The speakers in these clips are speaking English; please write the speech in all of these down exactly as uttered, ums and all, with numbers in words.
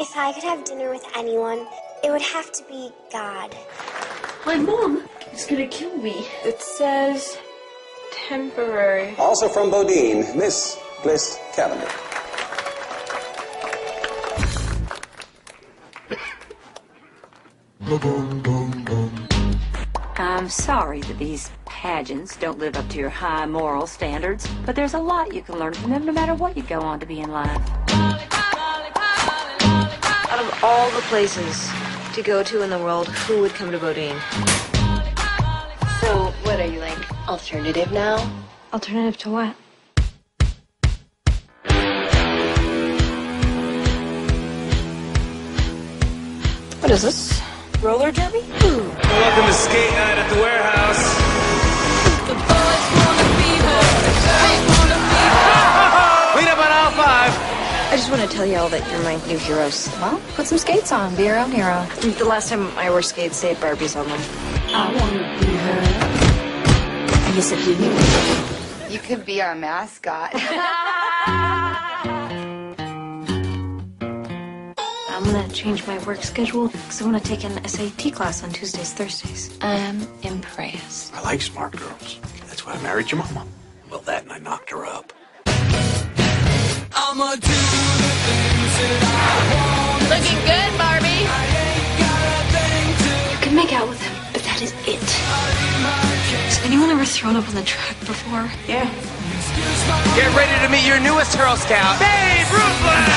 If I could have dinner with anyone, it would have to be God. My mom is going to kill me. It says temporary. Also from Bodine, Miss Bliss Cavender. I'm sorry that these pageants don't live up to your high moral standards, but there's a lot you can learn from them no matter what you go on to be in life. Out of all the places to go to in the world, who would come to Bodine? So, what are you, like, alternative now? Alternative to what? What is this? Roller derby? Ooh. Welcome to Skate Night at the Warehouse. The boys wanna be boys. They wanna be boys. Lead up on aisle five. I just want to tell y'all that you're my new heroes. Well, put some skates on. Be your own hero. The last time I wore skates, they had Barbies on them. I wanna be her. I guess if you knew, you could be our mascot. I'm gonna change my work schedule because I want to take an S A T class on Tuesdays, Thursdays. I'm impressed. I like smart girls. That's why I married your mama. Well, that and I knocked her up. I'ma do the things that I want. Looking good, Barbie. I ain't got a thing to. You can make out with him, but that is it. Has anyone ever thrown up on the track before? Yeah. Get ready to meet your newest Girl Scout, Babe Ruthless!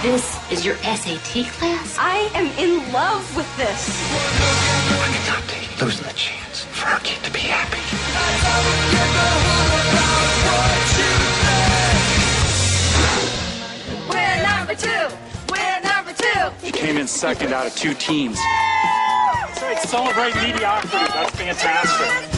This is your S A T class? I am in love with this. I cannot take losing the chance for our kid to be happy. We're number two. We're number two. She came in second out of two teams. It's like celebrate mediocrity. That's fantastic.